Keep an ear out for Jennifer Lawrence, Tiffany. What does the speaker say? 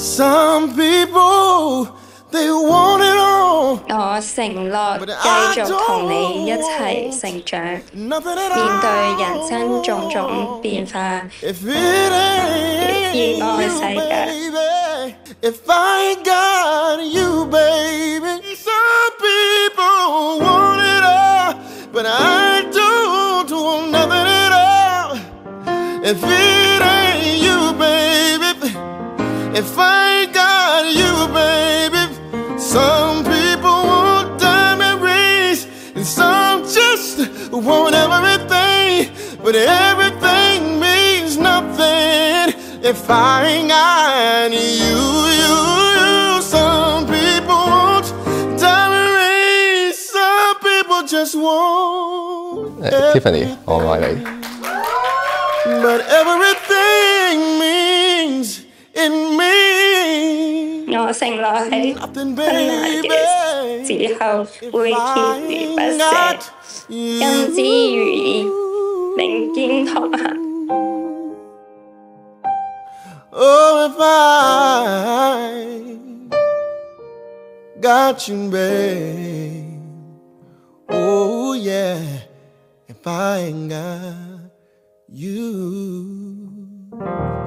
Some people they want it all. 我承諾繼續同你一齊成長，面對人生種種變化，熱愛世界。If I got you, baby. Some people want it all, but I don't want nothing at all. If it ain't you, baby. If I got you, baby. Some people want diamond rings, and some just want everything, but everything means nothing if I ain't got you. Some people want diamond rings, some people just want Tiffany, all right. But everything means in me. 我承諾喺困難嘅時候會鍥而不捨，因之如意，並肩同行。Oh, if I got you, babe. Oh yeah, if I got you.